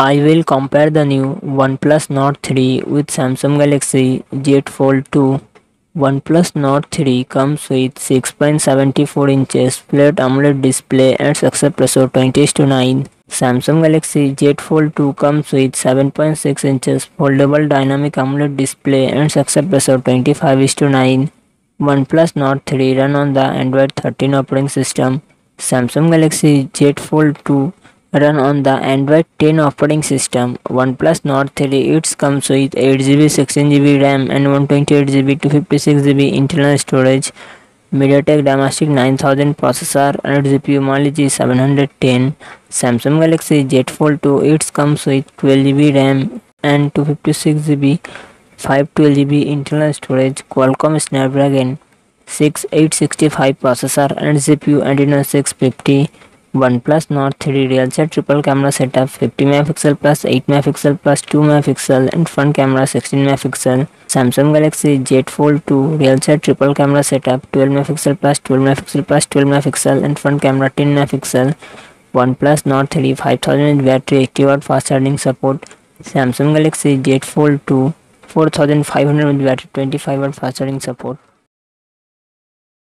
I will compare the new OnePlus Nord 3 with Samsung Galaxy Z Fold 2. OnePlus Nord 3 comes with 6.74 inches flat AMOLED display and success ratio 20:9. Samsung Galaxy Z Fold 2 comes with 7.6 inches foldable dynamic AMOLED display and success ratio 25:9. OnePlus Nord 3 run on the Android 13 operating system. Samsung Galaxy Z Fold 2 run on the Android 10 operating system. OnePlus Nord 3 it comes with 8GB, 16GB RAM and 128GB, 256GB internal storage, MediaTek Dimensity 9000 processor and GPU Mali G710. Samsung Galaxy Z Fold 2 it comes with 12GB RAM and 256GB, 512GB internal storage, Qualcomm Snapdragon 6865 processor and GPU Adreno 650. OnePlus Nord 3 real set triple camera setup 50MP plus 8MP plus 2MP and front camera 16MP. Samsung Galaxy Z Fold 2 real set triple camera setup 12MP plus 12MP plus 12MP and front camera 10MP. OnePlus Nord 3 5000mAh battery, 80W fast charging support. Samsung Galaxy Z Fold 2 4500mAh battery, 25W fast charging support.